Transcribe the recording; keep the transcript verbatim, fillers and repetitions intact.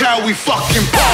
how we fucking pop.